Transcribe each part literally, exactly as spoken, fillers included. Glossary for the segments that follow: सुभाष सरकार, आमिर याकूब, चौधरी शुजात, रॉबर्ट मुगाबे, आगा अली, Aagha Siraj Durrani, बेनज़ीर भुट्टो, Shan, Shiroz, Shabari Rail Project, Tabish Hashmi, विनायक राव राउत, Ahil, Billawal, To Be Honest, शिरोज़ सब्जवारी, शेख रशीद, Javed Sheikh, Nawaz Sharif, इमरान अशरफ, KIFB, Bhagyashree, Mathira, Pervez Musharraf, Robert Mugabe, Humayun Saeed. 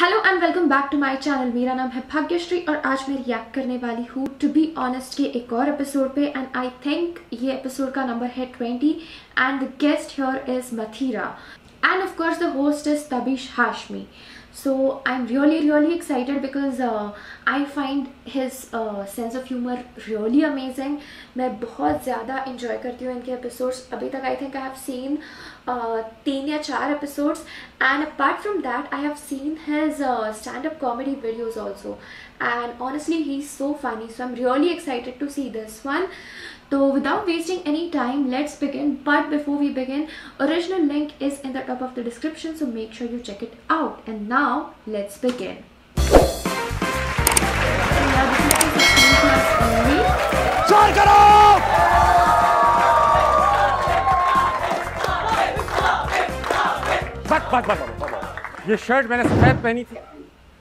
Hello and welcome back to my channel. मेरा नाम है भाग्यश्री और आज मैं रिएक्ट करने वाली हूँ टू बी ऑनेस्ट के एक और एपिसोड पे। एंड आई थिंक ये एपिसोड का नंबर है twenty and the guest here is Mathira and of course the host is Tabish Hashmi. So I'm really really excited because uh, I find his uh, sense of humor really amazing. मैं बहुत ज़्यादा enjoy करती हूँ इनके episodes। अभी तक I think I have seen uh, तीन या चार episodes and apart from that I have seen his uh, stand-up comedy videos also and honestly he's so funny, so I'm really excited to see this one. So without wasting any time, let's begin. But before we begin, original link is in the top of the description, so make sure you check it out. And now let's begin. Chal karo! बात बात बात ये shirt मैंने सफेद पहनी थी,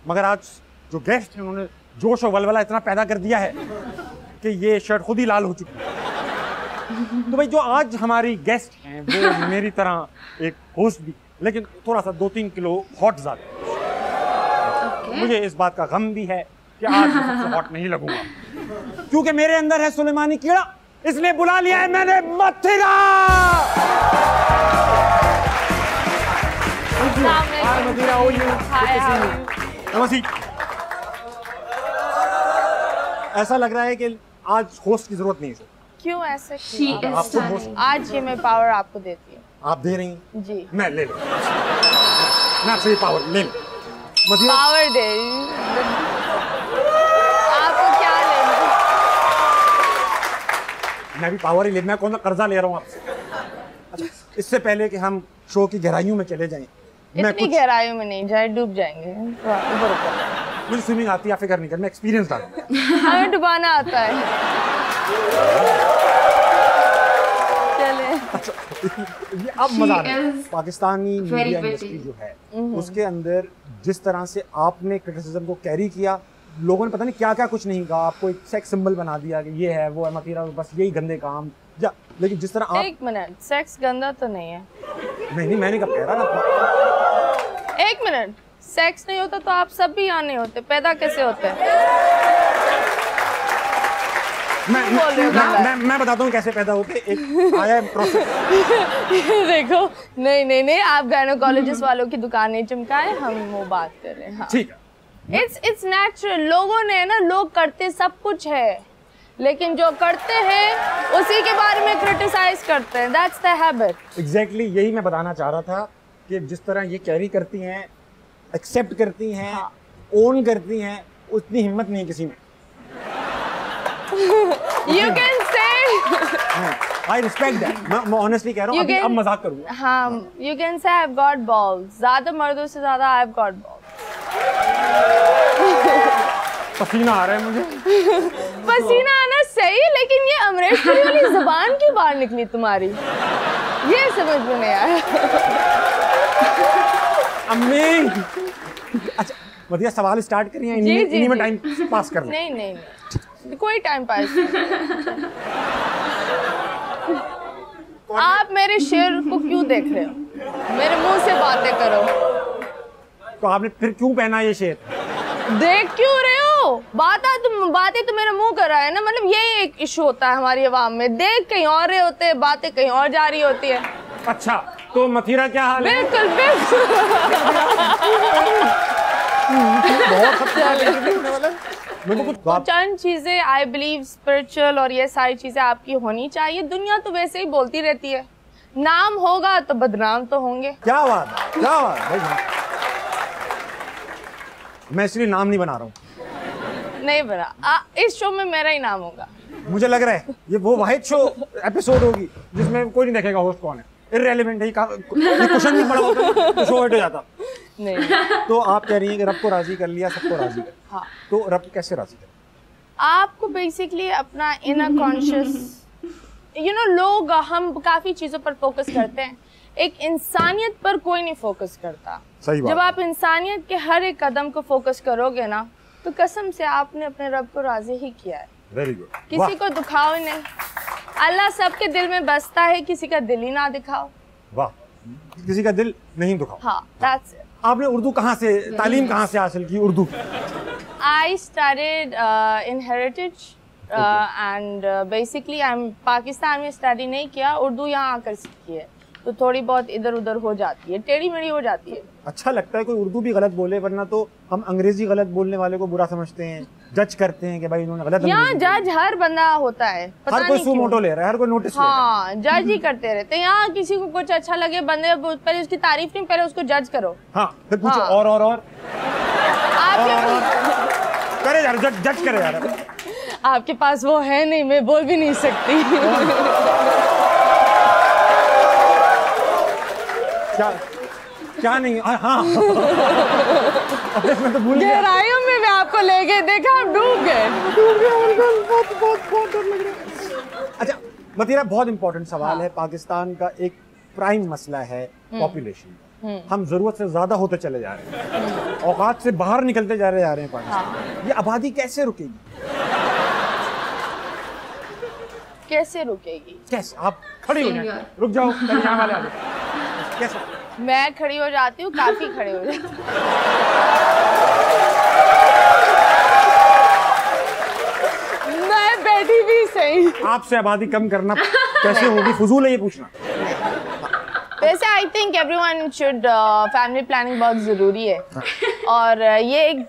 मगर आज जो गेस्ट हैं उन्होंने जोश और वलवला इतना पैदा कर दिया है कि ये शर्ट खुद ही लाल हो चुकी है। तो भाई जो आज हमारी गेस्ट हैं वो मेरी तरह एक होस्ट भी, लेकिन थोड़ा सा दो तीन किलो हॉट ज़्यादा। okay. मुझे इस बात का गम भी है कि आज सबसे हॉट नहीं लगूंगा, क्योंकि मेरे अंदर है सुलेमानी कीड़ा, इसलिए बुला लिया है मैंने मथिरा। ऐसा लग रहा है कि आज होस्ट की जरूरत नहीं है। क्यों ऐसा? आपको आज ये मैं पावर आपको देती हूँ। आप दे रही हैं? जी। मैं ले लूँ। मैं आपसे ये पावर ले लूँ। पावर दे आपको क्या लेना? मैं भी पावर ही लेना है, कौन सा कर्जा ले रहा हूँ आपसे। इससे पहले कि हम शो की गहराइयों में चले जाएं, इतनी गहराइयों में नहीं जाए, डूब जाएंगे। ऊपर ऊपर मुझे स्विमिंग आती है, फिकर नहीं कर, मैं एक्सपीरियंस था। हमें डुबाना आता है। चले। ये अब मजा आ रहा है। पाकिस्तानी मीडिया इंडस्ट्री जो है उसके अंदर जिस तरह से आपने क्रिटिसिज्म को कैरी किया, लोगों ने पता नहीं क्या क्या कुछ नहीं कहा, आपको एक सेक्स सिंबल बना दिया कि ये है वो है मथीरा, बस यही गंदे काम। जा लेकिन जिस तरह आप एक मिनट, सेक्स गंदा तो नहीं है। नहीं नहीं मैंने कब कह रहा ना, एक मिनट, सेक्स नहीं होता तो आप सब भी यहाँ नहीं होते, पैदा कैसे होते हैं? मैं मैं, मैं मैं बताता हूँ कैसे पैदा होते। एक आया प्रोसेस। देखो नहीं नहीं नहीं आप गायनोकोलॉजिस्ट वालों की दुकान नहीं चमकाए, हम वो बात कर रहे हैं। ठीक है, इट्स इट्स नेचुरल। लोगों ने ना, लोग करते सब कुछ है, लेकिन जो करते हैं उसी के बारे में क्रिटिसाइज करते हैं। That's the habit. एग्जैक्टली यही मैं बताना चाह रहा था कि जिस तरह ये कैरी करती हैं, एक्सेप्ट करती हैं, ओन करती हैं, उतनी हिम्मत नहीं किसी में। You can say I respect that. मैं ऑनेस्टली कह रहा हूं, अभी अब मजाक करूंगा। हां you can say I have got balls. ज्यादा मर्दों से ज्यादा आई हैव गॉट बॉल्स। पसीना आ रहा है मुझे। पसीना आना सही, लेकिन ये अमरीश वाली जुबान क्यों बाहर निकली तुम्हारी, ये समझ में नहीं आया। अच्छा मथिरा सवाल स्टार्ट करिए, इन्हीं इन्हीं में टाइम पास करना। नहीं नहीं नहीं कोई टाइम पास नहीं। आप मेरे शेर को क्यों देख रहे हो? मेरे मुंह से बातें करो। तो आपने फिर क्यों पहना ये शेर? देख क्यों रहे हो? बात तुम बातें तो मेरा मुंह कर रहा है ना, मतलब यही एक इशू होता है हमारी आवाम में, देख कहीं और रहे होते हैं, बातें कहीं और जा रही होती है। अच्छा तो मथीरा क्या हाल है? बिल्कुल बिल्कुल। बहुत सबसे चंद चीजें आई बिलीव स्पिरिचुअल और ये सारी चीजें आपकी होनी चाहिए। दुनिया तो वैसे ही बोलती रहती है, नाम होगा तो बदनाम तो होंगे। क्या बात क्या बात। मैं इसलिए नाम नहीं बना रहा हूँ। नहीं बना आ, इस शो में मेरा ही नाम होगा। मुझे लग रहा है ये वो वाहिद शो एपिसोड होगी जिसमें कोई नहीं देखेगा होस्ट कौन है, इररिलेवेंट है, ये क्वेश्चन नहीं पड़ा होता तो शो हट जाता। नहीं तो आप कह रही हैं कि रब को राजी कर लिया, सबको राजी कर। हाँ तो रब कैसे राजी कर? आपको बेसिकली अपना इनर कॉन्शियस, यू नो लोग हम काफी चीजों पर फोकस करते हैं, एक इंसानियत पर कोई नहीं फोकस करता। सही बात। जब आप इंसानियत के हर एक कदम को फोकस करोगे ना, तो कसम से आपने अपने रब को राजी ही किया है। Very good. किसी को दिखाओ ही नहीं, अल्लाह सबके दिल में बसता है, किसी का दिल ही ना दिखाओ। वाह, किसी का दिल नहीं दिखाओ। हाँ, दैट्स इट। आपने उर्दू कहाँ से, तालीम कहाँ से हासिल की Urdu? I studied uh, in heritage uh, okay. and uh, basically I'm Pakistan में study नहीं किया, उर्दू यहाँ आकर सीखी है, तो थोड़ी बहुत इधर उधर हो जाती है, टेढ़ी मेढ़ी हो जाती है। अच्छा लगता है कोई उर्दू भी गलत बोले, वरना तो हम अंग्रेजी गलत बोलने वाले को बुरा समझते हैं, जज करते हैं कि भाई इन्होंने गलत। यहाँ जज हर बंदा होता है, पता हर कोई सू मोटो ले रहा है, हर कोई नोटिस। हाँ, जज ही करते रहते हैं। यहाँ किसी को कुछ अच्छा लगे बंदे पहले उसकी तारीफ नहीं, पहले उसको जज करो। हाँ, फिर पूछो और और और करे यार, जज करे यार। आपके पास वो है नहीं, मैं बोल भी नहीं सकती। क्या क्या नहीं, हाँ, हाँ। मैं तो भूल गया। गहराइयों में मैं आपको ले गए, देखा आप डूब गए। बहुत बहुत बहुत डर लग रहा है। अच्छा मथीरा, बहुत इम्पोर्टेंट सवाल हाँ। है, पाकिस्तान का एक प्राइम मसला है पॉपुलेशन। हम जरूरत से ज्यादा होते चले जा रहे हैं, औकात से बाहर निकलते जा रहे जा रहे हैं पाकिस्तान हाँ। ये आबादी कैसे रुकेगी? कैसे रुकेगी? कैसे? आप खड़ी हो जाए, रुक जाओ वाले आ जाओ। Yes, मैं खड़ी हो जाती हूँ, काफी खड़ी हो जाती हूँ। मैं बैठी भी सही। आपसे आबादी कम करना कैसे होगी, फजूल है ये पूछना। वैसे I think everyone should family planning बहुत जरूरी है हाँ। और ये एक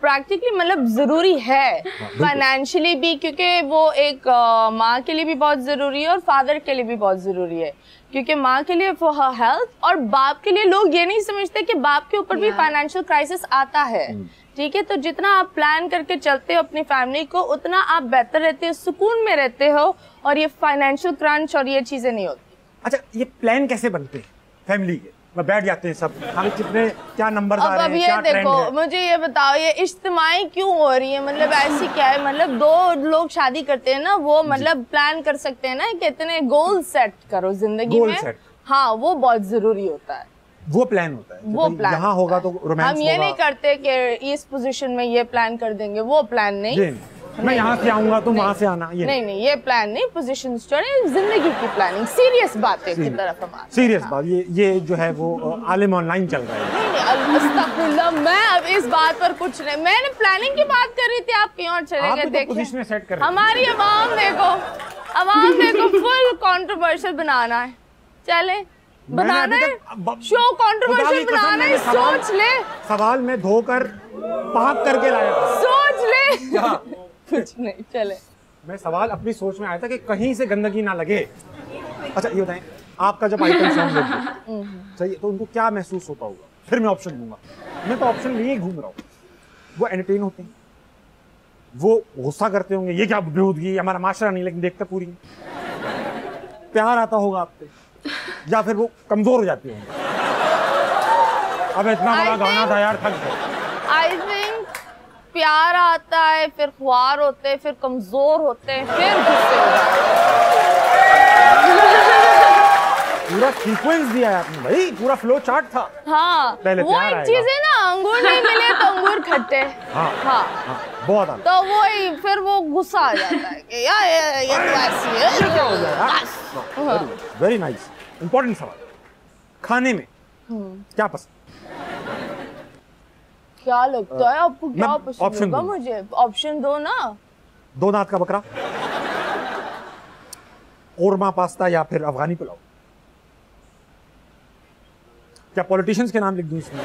प्रैक्टिकली मतलब जरूरी है फाइनेंशियली हाँ, भी, क्योंकि वो एक uh, माँ के लिए भी बहुत जरूरी है और फादर के लिए भी बहुत जरूरी है, क्योंकि माँ के लिए फॉर हर हेल्थ, और बाप के लिए लोग ये नहीं समझते कि बाप के ऊपर भी फाइनेंशियल क्राइसिस आता है। ठीक है, तो जितना आप प्लान करके चलते हो अपनी फैमिली को, उतना आप बेहतर रहते हो, सुकून में रहते हो, और ये फाइनेंशियल क्रंच और ये चीजें नहीं होती। अच्छा, ये प्लान कैसे बनते हैं फैमिली के? बैठ जाते हैं सब, हम कितने क्या नंबर आ रहे हैं, क्या ट्रेंड है? देखो मुझे ये बताओ, ये इज्तिमाई क्यों हो रही है? मतलब ऐसी क्या है, मतलब दो लोग शादी करते हैं ना, वो मतलब प्लान कर सकते हैं ना कि इतने गोल सेट करो जिंदगी में सेट। हाँ, वो बहुत जरूरी होता है, वो प्लान होता है, वो प्लान यहाँ होगा तो रोमांस। हम ये नहीं करते कि इस पोजीशन में ये प्लान कर देंगे, वो प्लान नहीं, मैं यहाँ से आऊंगा तो वहाँ से आना, ये नहीं नहीं, ये प्लान नहीं। पोजीशन जिंदगी की प्लानिंग, सीरियस बातें की तरफ हमारा सीरियस हाँ। बात ये ये जो है वो आलिम ऑनलाइन चल रहा है। नहीं नहीं, अस्तगफुरुल्लाह, मैं अब इस बात पर कुछ नहीं, मैंने प्लानिंग की बात कर रही थी, आप कहीं और चले गए। देखिए हमारी आवाम, देखो आवाम देखो, फुल कंट्रोवर्शियल बनाना है, चले बनाना है शो, कंट्रोवर्शियल बनाना है। सोच ले, सवाल में धोकर पाक करके लाया, सोच ले कुछ नहीं, चले। मैं सवाल अपनी सोच में आया था कि कहीं से गंदगी ना लगे। अच्छा ये बताएं, आपका जब आइटम सॉन्ग चाहिए तो उनको क्या महसूस होता होगा? फिर मैं ऑप्शन दूंगा, मैं तो ऑप्शन लिए घूम रहा हूँ। वो एंटरटेन होते हैं, वो गुस्सा करते होंगे, ये क्या बेहूदगी, हमारा माशरा नहीं, लेकिन देखता पूरी। प्यार आता होगा आप पे, या फिर वो कमजोर हो जाते होंगे, अब इतना बड़ा गाना था यार थक गया। प्यार आता है, फिर ख्वार होते हैं, फिर कमजोर होते हैं, फिर गुस्से होते। पूरा सीक्वेंस दिया है आपने भाई, पूरा फ्लो चार्ट था हाँ। पहले वो एक चीज है ना, अंगूर नहीं मिले तो अंगूर खट्टे हाँ, हाँ, हाँ, बहुत आला। तो वो फिर वो गुस्सा आ जाता है कि यार ये तो ऐसी है। वेरी नाइस, इम्पोर्टेंट सवाल। खाने में क्या पसंद? क्या लगता है आपको, क्या पसंद होगा? मुझे ऑप्शन दो ना। दो दांत का बकरा, कोरमा पास्ता, या फिर अफगानी पुलाव। क्या पॉलिटिशियंस के नाम लिख दूं इसमें?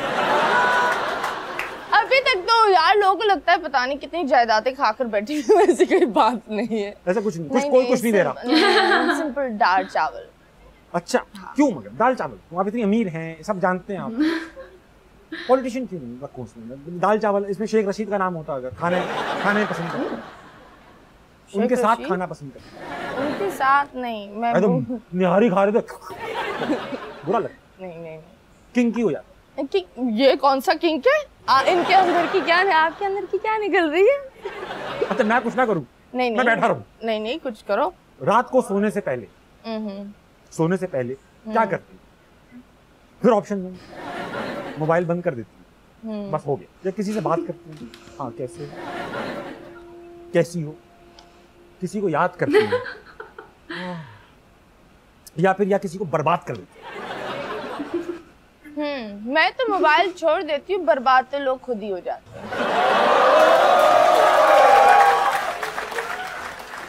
अभी तक तो यार लोगों को लगता है पता नहीं कितनी जायदादें खाकर बैठी हुई, ऐसी कोई बात नहीं है। ऐसा कुछ नहीं, कुछ नहीं, कोई नहीं, कुछ नहीं दे रहा, सिंपल दाल चावल। अच्छा क्यों, मगर दाल चावल, आप इतनी अमीर हैं, सब जानते हैं आप, पॉलिटिशियन क्यों नहीं? दाल चावल, इसमें शेख रशीद का नाम होता अगर। खाने खाने पसंद करते, उनके साथ खाना पसंद करते, उनके साथ नहीं। मैं तो निहारी खा रहे थे, बुरा लगा। नहीं नहीं, किंकी हो जाता कि, ये कौन सा किंक है? आ, इनके अंदर की क्या है, आपके अंदर की क्या निकल रही है? अच्छा मैं कुछ ना करूँ? नहीं मैं बैठा रहूँ? नहीं नहीं, कुछ करो। रात को सोने से पहले, सोने से पहले क्या करती? फिर ऑप्शन मोबाइल बंद कर देती है, बस हो गया, या किसी से बात करती है, हाँ कैसे कैसी हो, किसी को याद करती है, या फिर या किसी को बर्बाद कर देती है। मैं तो मोबाइल छोड़ देती हूँ, बर्बाद तो लोग खुद ही हो जाते हैं।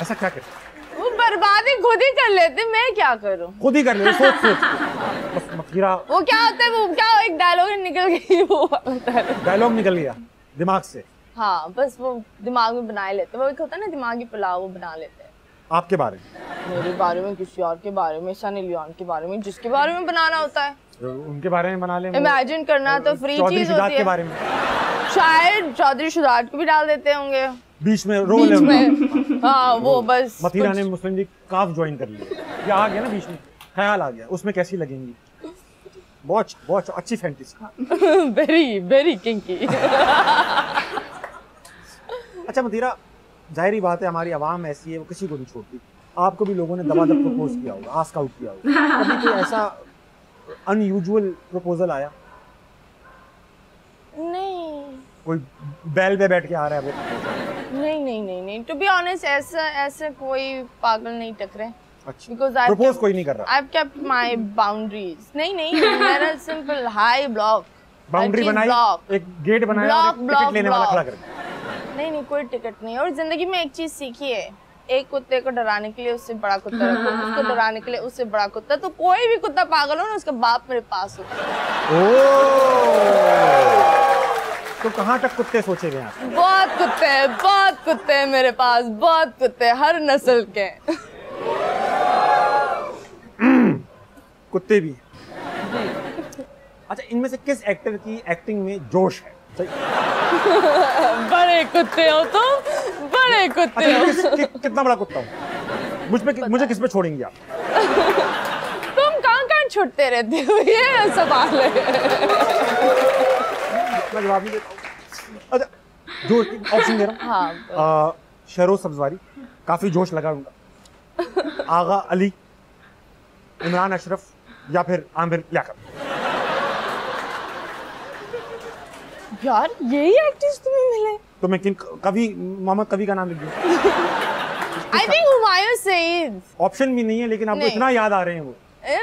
ऐसा क्या करते वो बर्बादी खुद ही कर लेते, मैं क्या करूँ? खुद ही कर लेते, सोच सोच मथीरा। वो क्या होता है, वो क्या एक डायलॉग निकल गई, वो डायलॉग निकल गया दिमाग से। हाँ बस वो दिमाग में बना लेते हैं। वो एक होता है ना दिमागी पुलाव, वो बना लेते हैं। आपके बारे में? मेरे बारे में, किसी और के बारे में, सन एलियन के बारे में, जिसके बारे में बनाना होता है उनके बारे में बना लें। इमेजिन करना तो फ्री चीज होती है। के बारे में शायद चौधरी शुजात को भी डाल देते होंगे बीच में, रोल बीच में। हाँ वो बस मथीरा ने मुस्लिम लीग काफ ज्वाइन कर लिया, ये आ गया ना बीच में, ख्याल आ गया उसमें कैसी लगेंगी। बहुत बहुत अच्छी फैंटेसी, वेरी वेरी किंकी। अच्छा मथीरा, जाहिर बात है हमारी आवाम ऐसी है, वो किसी को नहीं छोड़ती। आपको भी लोगों ने दबा दब प्रपोज किया होगा, आस्क आउट किया होगा, कभी कोई ऐसा अनयूजुअल प्रपोजल आया? नहीं। कोई बैल पे बैठ के आ रहा है वो? नहीं नहीं नहीं नहीं टू बी ऑनेस्ट ऐसा ऐसा कोई पागल नहीं टकरे। अच्छा, बिकॉज़ आई प्रपोज कोई नहीं कर रहा। I have kept my boundaries. नहीं नहीं मेरा सिंपल हाई ब्लॉक बाउंड्री बनाई, एक गेट बनाया और टिकट लेने वाला खड़ा कर दिया। नहीं नहीं कोई टिकट नहीं। और जिंदगी में एक चीज सीखी है, एक कुत्ते को डराने के लिए उससे बड़ा कुत्ता रखो, उसको डराने के लिए उससे बड़ा कुत्ता। तो कोई भी कुत्ता पागल हो ना, उसका बाप मेरे पास हो। तो कहाँ तक कुत्ते सोचे गए आप? बहुत कुत्ते हैं, बहुत कुत्ते हैं मेरे पास, बहुत कुत्ते हैं, हर नस्ल के कुत्ते भी। अच्छा, इनमें से किस एक्टर की एक्टिंग में जोश है? बड़े कुत्ते हो तुम, बड़े कुत्ते हो। अच्छा, किस, कि, कितना बड़ा कुत्ता हूँ? मुझ पे, मुझे किस पे छोड़ेंगी आप? तुम कहाँ कहाँ छुटते रहते हो, ये सवाल है। मैं जवाब नहीं देता हूँ। अच्छा, जो ऑप्शन दे रहा हूँ, हाँ, शिरोज़ सब्जवारी, काफी जोश लगा उनका, आगा अली, इमरान अशरफ या फिर आमिर याकूब। यार यही एक्टर्स तुम्हें मिले तो मैं किन कभी मोहम्मद कभी का नाम लिख दूं। I think Humayun Saeed. Option भी नहीं है लेकिन आपको इतना याद आ रहे हैं वो।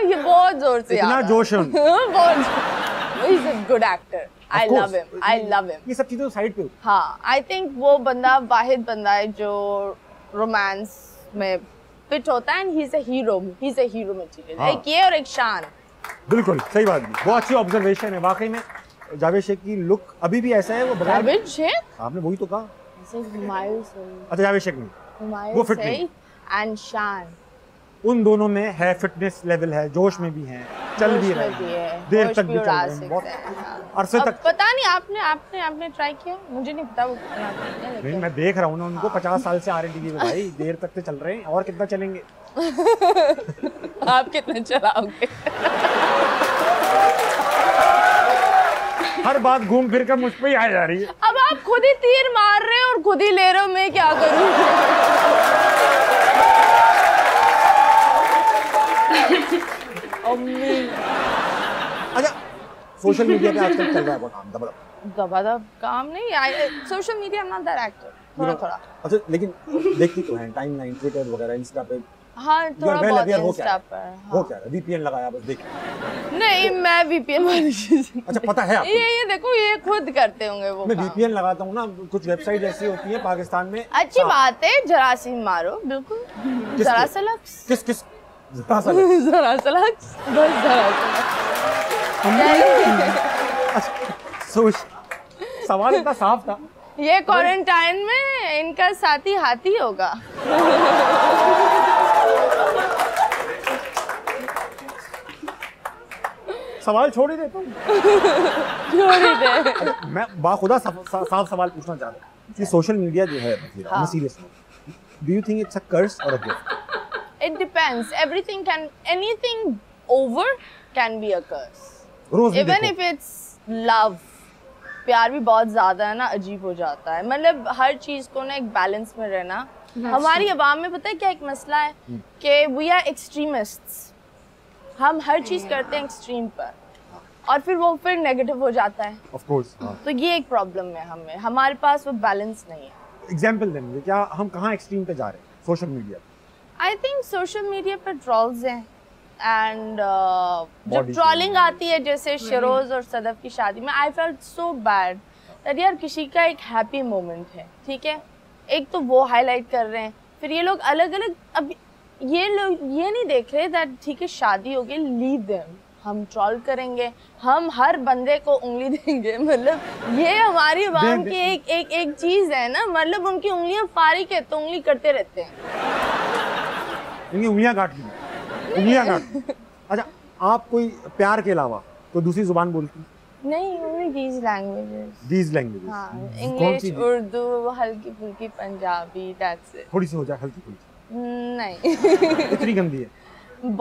ये बहुत जोर से इतना जोश है। बहुत, is a good actor, I love him, I love him. ये सब चीजें साइड पे हो। हां, आई थिंक वो बंदा वाहिद बंदा है जो रोमांस में फिट होता है, and he is a hero, he is a hero material. एक ये और एक शान। बिल्कुल सही बात है, बहुत अच्छी ऑब्जर्वेशन है वाकई में। जावेद शेख की लुक अभी भी ऐसा है वो बगैर। जावेद शेख आपने वही तो कहा। अच्छा जावेद शेख नहीं, वो फिट नहीं एंड शान, उन दोनों में है फिटनेस लेवल, है जोश में भी है, चल भी रहे हैं, देर तक भी चल रहे हैं, बहुत अरसे तक। पता नहीं आपने आपने आपने ट्राई किया, मुझे नहीं पता वो कितना। मैं देख रहा हूँ ना उनको, पचास साल से आ रहे टीवी में, भाई देर तक तो चल रहे हैं, और कितना चलेंगे? आप कितना चलाओगे? हर बात घूम फिर कर मुझ पे ही आ जा रही है। अब आप खुद ही तीर मार रहे हो और खुद ही ले रहे हो, मैं क्या करूं? अच्छा, सोशल मीडिया पे आजकल चल रहा है वो काम, दबदब दबदब काम नहीं आए सोशल मीडिया ना दर एक्टर थोड़ा थोड़ा। अच्छा लेकिन देखती तो है टाइमलाइन, ट्विटर वगैरह, इंस्टा पे? हाँ थोड़ा बहुत इंस्टा पर। हाँ। हो क्या, वीपीएन लगाया बस देख? नहीं मैं वीपीएन वाली चीज। अच्छा पता है आपको? ये ये देखो ये खुद करते होंगे वो। मैं वीपीएन लगाता हूँ ना, कुछ वेबसाइट ऐसी होती है पाकिस्तान में। अच्छी बात है, जरा सी मारो, बिल्कुल जरा सा लक्स। किस किस जरा सा लक्स? जरा सा लक्स, बस जरा सा। सवाल इतना साफ था। ये क्वारंटाइन में इनका साथी हाथी होगा। सवाल छोड़ ही देता हूँ। छोड़ ही दे। मैं बाखुदा साफ सवाल पूछना चाह रहा हूँ कि सोशल मीडिया जो है Mathira, seriously, do you think it's a curse or a gift? It depends, everything can, anything over can be a curse, even if it's love. प्यार भी बहुत ज्यादा है ना, अजीब हो जाता है। मतलब हर चीज को ना एक बैलेंस में रहना। हमारी आवाम में पता है क्या एक मसला है कि वी आर एक्सट्रीमिस्ट्स, हम हर चीज करते हैं एक्सट्रीम पर और फिर वो फिर नेगेटिव हो जाता है। ऑफ कोर्स, तो ये एक प्रॉब्लम है हमें, हमारे पास वो बैलेंस नहीं है। एग्जांपल दें मुझे, क्या हम कहाँ एक्सट्रीम पे जा रहे हैं social media? I think social media पर ट्रोल्स हैं, एंड uh, जो ट्रॉलिंग आती है जैसे शिरोज और सदफ की शादी में, I felt so bad that यार किसी का एक हैप्पी मोमेंट है, ठीक है, एक तो वो हाईलाइट कर रहे हैं, फिर ये लोग अलग अलग, अब ये लोग ये नहीं देख रहे दैट ठीक है शादी हो गई, लीव देम, हम ट्रॉल करेंगे, हम हर बंदे को उंगली देंगे, मतलब ये हमारी आवाम की एक एक एक चीज़ है ना, मतलब उनकी उंगलियां फारिक है तो उंगली करते रहते हैं, इनकी उंगलियां काट दी, उंगलियां काट। अच्छा, आप कोई प्यार के अलावा कोई दूसरी जुबान बोलती? नहीं, only these languages. These languages? हाँ, इंग्लिश, उर्दू, हल्की फुल्की पंजाबी, दैट्स इट। थोड़ी सी हो जाए हल्की फुल्की? नहीं। इतनी गंदी है?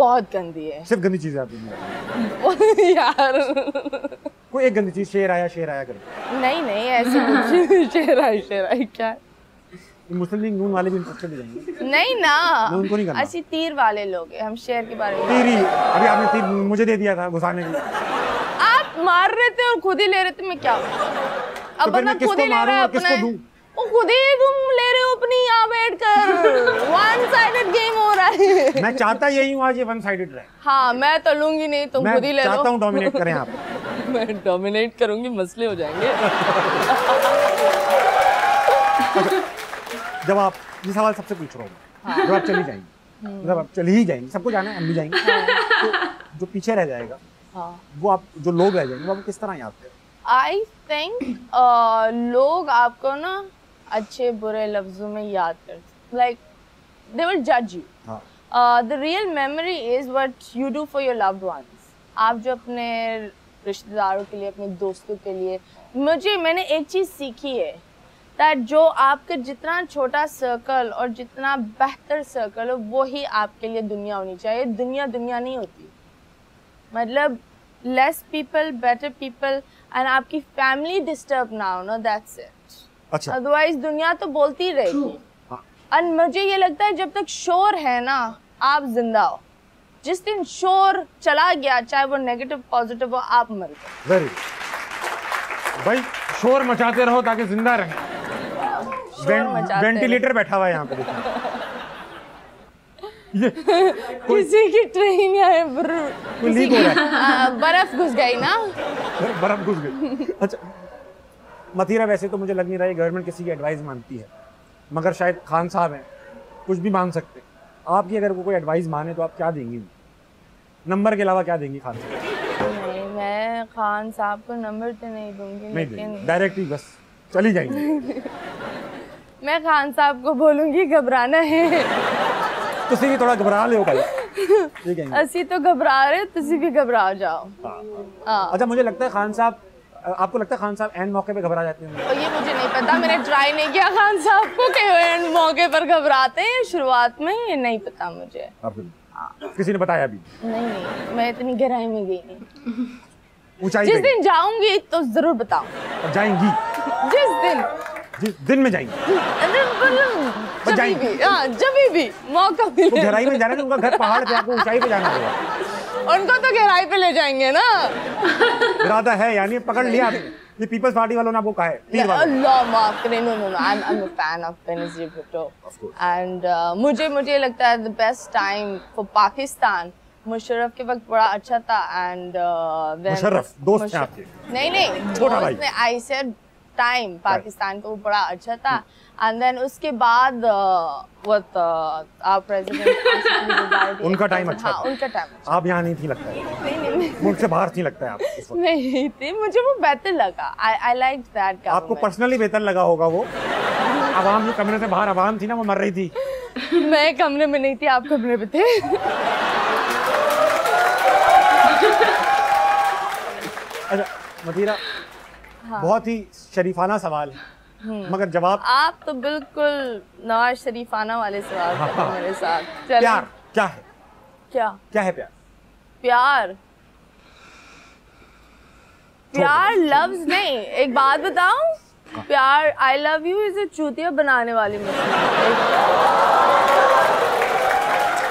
बहुत गंदी है। सिर्फ गंदी चीजें आती हैं यार। कोई एक गंदी चीज, शेर आया शेर आया करो। नहीं नहीं, ऐसी कुछ शेर आया शेर आया क्या? मुस्लिम लीग नून वाले भी इंटरेस्टेड हो जाएंगे। नहीं ना, उनको नहीं करना। ऐसी तीर वाले लोग हैं, हम शेर के बारे में। तीरी, अभी आपने तीर मुझे दे दिया था घुसाने के लिए। आप मार रहे थे और खुद ही ले रहे थे, मैं क्या अब बंदा खुद ही ले रहा है अपना, वो खुद ही तुम ले रहे हो अपनी यहाँ बैठकर। वन साइडेड गेम हो रहा है। मैं चाहता यही हूँ आज ये वन साइडेड रहे। हाँ, मैं तो लूंगी नहीं, तुम खुद ही ले लो। मैं चाहता हूँ डोमिनेट करें आप। मैं डोमिनेट करूंगी, मसले हो जाएंगे। जब आप ये सवाल सबसे पूछ रहे हो, जब आप चली जाएंगी, जब आप चली ही जाएंगी, सबको जाना है, हम भी जाएंगे, जो पीछे रह जाएगा वो आप, जो लोग रह जाएंगे वो किस तरह याद करें? आई थिंक लोग आपको ना अच्छे बुरे लफ्जों में याद करते, लाइक दे विल जज you. The real memory is what you do for your loved ones. आप जो अपने रिश्तेदारों के लिए, अपने दोस्तों के लिए, मुझे मैंने एक चीज़ सीखी है दैट जो आपका जितना छोटा सर्कल और जितना बेहतर सर्कल हो वो ही आपके लिए दुनिया होनी चाहिए। दुनिया दुनिया नहीं होती, मतलब less people better people, and आपकी फैमिली डिस्टर्ब ना हो ना, दैट्स इट। अच्छा, अदरवाइज दुनिया तो बोलती रहेगी। एंड मुझे ये लगता है जब तक शोर है ना आप जिंदा हो, जिस दिन शोर चला गया चाहे वो नेगेटिव पॉजिटिव हो आप मर गए। वेरी गुड भाई, शोर मचाते रहो ताकि जिंदा रहें। वेंटिलेटर बैठा हुआ है यहाँ पे। ये किसी की ट्रेन है, लीक हो रहा है, बर्फ घुस गई ना, बर्फ घुस गई। अच्छा मथीरा, वैसे तो मुझे लग नहीं रहा है गवर्नमेंट किसी की एडवाइस मानती है, मगर शायद खान साहब हैं, कुछ भी मान सकते हैं। आपकी अगर कोई एडवाइस माने तो आप क्या देंगी? नंबर के अलावा क्या देंगी खान साहब? नहीं, मैं खान साहब को नंबर तो नहीं दूंगी, लेकिन डायरेक्ट ही बस चली जाएंगी। मैं खान साहब को बोलूंगी घबराना है, तुसी भी थोड़ा घबरा ले हो कल, ठीक है? असी तो घबरा रहे, तुसी भी घबरा जाओ। हाँ। अच्छा, मुझे लगता है खान साहब, आपको लगता है खान साहब एंड मौके पे घबरा जाते हैं? ये मुझे नहीं पता, मैंने ट्राई नहीं किया खान साहब को कि एंड मौके पर घबराते हैं शुरुआत में, ये नहीं पता मुझे। किसी ने बताया अभी? नहीं नहीं, मैं इतनी गहराई में गई नहीं। ऊंचाई जिस दिन जाऊंगी तो जरूर बताऊं। जाएंगी जिस दिन, जिस दिन में जाएंगी, जब भी, हाँ जब भी मौका मिले। तो गहराई में जाना है, उनका घर पहाड़ पे, आपको ऊंचाई पे जाना होगा। उनको तो गहराई पे ले जाएंगे ना। इरादा है, यानी पकड़ लिया आपने। ये पीपल्स पार्टी वालों ने आपको कहा है, तीर वाला। अल्लाह माफ करे, no no no, I am a fan of बेनज़ीर भुट्टो, and मुझे मुझे लगता है the best time for Pakistan Musharraf के वक्त बड़ा अच्छा था। एंड uh, मुशर्रफ दोस्त हैं आपके? नहीं नहीं, छोटा भाई। आई सेड टाइम पाकिस्तान को बड़ा अच्छा था, एंड देन उसके बाद व्हाट आवर प्रेसिडेंट, उनका टाइम अच्छा। हाँ, उनका टाइम अच्छा। आप यहाँ नहीं थी लगता है? नहीं नहीं, नहीं। मुल्क से बाहर थी लगता है आप? नहीं थी, मुझे वो बेहतर लगा। I I like that. आपको पर्सनली बेहतर लगा होगा वो। आवाम जो कमरे से बाहर आवाम थी ना, वो मर रही थी। मैं कमरे में नहीं थी, आप कमरे में थे। अच्छा मथीरा, हाँ। बहुत ही शरीफाना सवाल है, मगर जवाब। आप तो बिल्कुल नवाज शरीफाना वाले सवाल करते हैं मेरे साथ। चलें। प्यार क्या है? क्या क्या है प्यार? प्यार प्यार लव्स नहीं। एक बात बताऊं, प्यार आई लव यू इसे चूतिया बनाने वाली मशीन।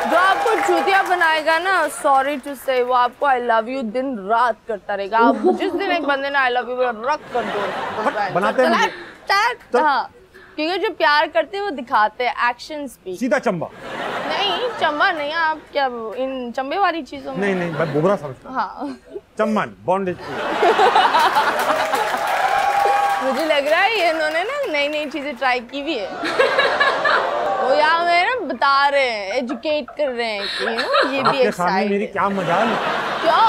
जो आपको चूतिया बनाएगा ना, सॉरी टू से, वो आपको आई लव यू दिन रात करता रहेगा। आप जिस दिन एक बंदे ने आई लव यू रख कर दो बनाते हैं तो, हाँ, क्योंकि जो प्यार करते हैं वो दिखाते हैं, एक्शंस भी। सीधा चंबा नहीं, चम्मा नहीं, आप क्या इन चम्बे वाली चीजों में? नहीं नहीं, मैं बुबरा समझता हूं। हाँ चम्मन बॉन्डेज। मुझे लग रहा है ये इन्होंने ना नई नई चीजें ट्राई की हुई है। वो यार मैं ना बता रहे हैं, एजुकेट कर रहे हैं कि यू नो ये भी एक्साइट मेरी क्या मजाल क्या।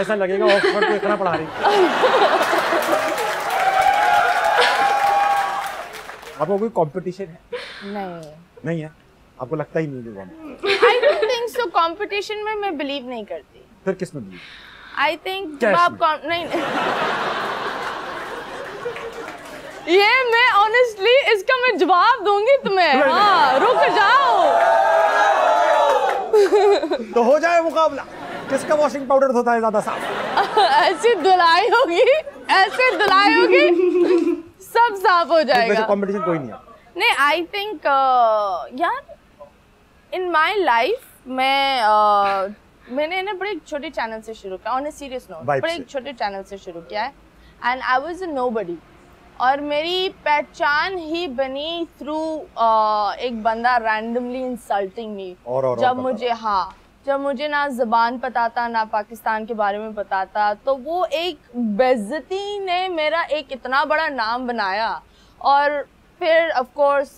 ऐसा लगेगा ऑक्सफोर्ड को इतना पढ़ा रही। आपको कोई कंपटीशन है? नहीं नहीं है, आपको लगता ही नहीं होगा। I don't think so. Competition में मैं बिलीव नहीं करती। फिर किस में बिलीव? आई थिंक आप नहीं, नहीं। ये मैं ऑनेस्टली इसका मैं जवाब दूंगी तुम्हें। हाँ रुक जाओ। तो हो जाए मुकाबला किसका वॉशिंग पाउडर होता है ज्यादा साफ। ऐसे धुलाई होगी, ऐसे धुलाई होगी, सब साफ हो जाएगा। वैसे कंपटीशन कोई नहीं है। नहीं आई थिंक uh, यार इन माय लाइफ मैं uh, मैंने ना बड़े छोटे चैनल से शुरू किया। ऑन ए सीरियस नोट बड़े छोटे चैनल से शुरू किया है and I was a nobody और मेरी पहचान ही बनी थ्रू uh, एक बंदा रैंडमली इंसल्टिंग मी। जब मुझे हाँ जब मुझे ना ज़बान पता था ना पाकिस्तान के बारे में पता था, तो वो एक बेइज्जती ने मेरा एक इतना बड़ा नाम बनाया। और फिर of course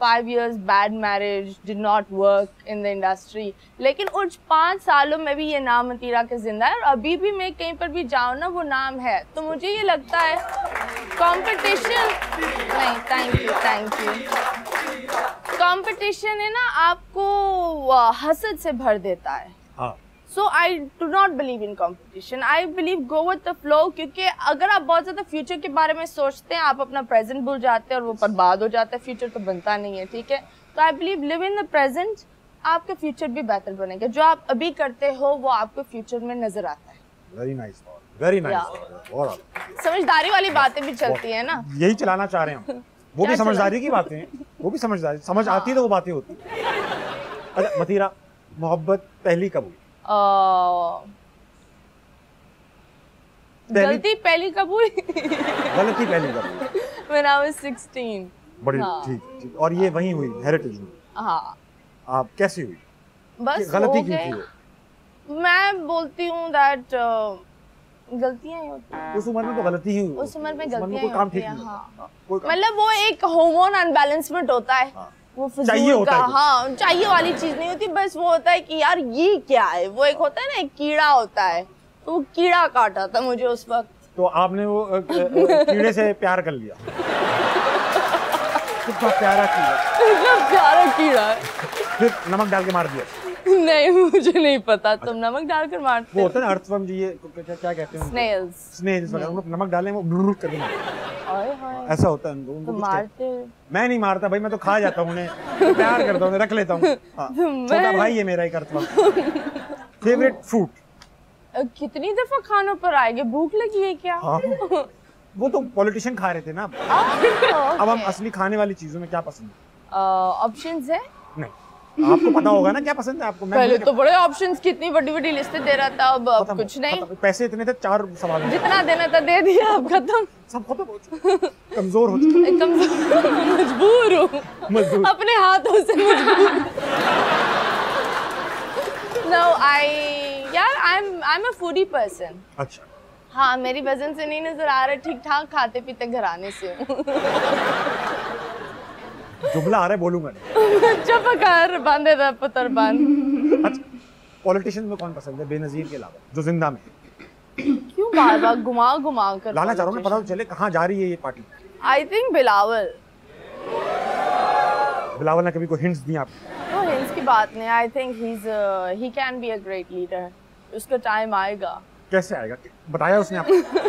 five years bad marriage did not work in the industry, लेकिन उन पाँच सालों में भी ये नाम मथीरा के जिंदा है और अभी भी मैं कहीं पर भी जाऊँ ना वो नाम है। तो मुझे ये लगता है कंपटीशन नहीं। Thank you thank you. Competition है ना आपको हसद से भर देता है। So I do not believe in competition. I believe go with the flow, क्योंकि अगर आप बहुत ज्यादा फ्यूचर के बारे में सोचते हैं आप अपना प्रेजेंट भूल जाते हैं और वो बर्बाद हो जाता है। फ्यूचर तो बनता नहीं है, ठीक है। तो I believe live in the present, आपका फ्यूचर भी बेहतर बनेगा। जो आप अभी करते हो वो आपको फ्यूचर में नजर आता है। Very nice very nice. समझदारी वाली बातें भी चलती है ना, यही चलाना चाह रहे हैं। वो भी समझदारी की बातें हैं, वो भी समझदारी समझ आती है तो वो बातें होती। अच्छा मथीरा, मोहब्बत पहली कब हुई? गलती पहली कब हुई? गलती पहली कब हुई? When I was sixteen। बड़ी ठीक ठीक। और ये वहीं हुई हेरिटेज में? हाँ। आप कैसी हुई? बस गलती क्यों की? मैं बोलती हूँ दैट गलतियाँ ही होती हैं। उस उम्र में तो गलती ही हुई। उस उम्र में गलतियाँ होती हैं। हाँ। मतलब वो एक हार्मोन अनबैलेंसमेंट होता है। हाँ। वो चाहिए होता है। हाँ चाहिए वाली चीज नहीं होती, बस वो होता है कि यार ये क्या है। वो एक होता है ना एक कीड़ा होता है, तो वो कीड़ा काटा था मुझे उस वक्त। तो आपने वो कीड़े से प्यार कर लिया। कितना प्यारा कीड़ा, कितना प्यारा कीड़ा। फिर नमक डाल के मार दिया? नहीं मुझे नहीं पता। तुम नमक डालकर मारते हो? वो होता है ना अर्थवर्म जी, ये क्या कहते हैं? स्नेल्स स्नेल्स वगैरह। उनको नमक डालें वो ब्लूर कर देंगे। ओए हाय ऐसा होता है उनको। उनको मारते हो? मैं नहीं मारता भाई, मैं तो खा जाता हूं उन्हें, प्यार करता हूं, रख लेता हूं। छोटा भाई है मेरा एक अर्थवर्म। Favourite food? कितनी दफा खानों पर आएंगे, भूख लगी है क्या? वो तो पॉलिटिशियन खा रहे थे ना। अब हम असली खाने वाली चीजों में क्या पसंद है? ऑप्शंस है? नहीं आपको पता होगा ना क्या पसंद है आपको। मैं पहले तो बड़े ऑप्शंस की इतनी बड़ी बड़ी लिस्टें दे रहा था, अब अब कुछ नहीं। पैसे इतने थे, चार सवाल जितना देना था दे दिया। आप खत्म सब खत्म हो चुका। कमजोर हो चुका। कमजोर मजबूर हूँ अपने हाथों से मजबूर। नो आई यार I am I am a foodie person. अच्छा हाँ मेरी वजन से नहीं नजर आ रहा, ठीक ठाक खाते पीते घराने से हूँ। जुमला आ रहा है बोलूंगा नहीं। बांधे पुतर बांध। अच्छा पॉलिटिशियन में कौन पसंद है बेनजीर के अलावा जो जिंदा में? क्यों बार बार घुमा घुमा कर लाना चाह रहा हूँ, पता तो चले कहाँ जा रही है ये party. I think Bilawal. Bilawal ने कभी कोई हिंट्स दी आपको? नो हिंट्स की बात नहीं। I think he is he can be a great leader. उसका टाइम आएगा। कैसे आएगा बताया उसने आपको?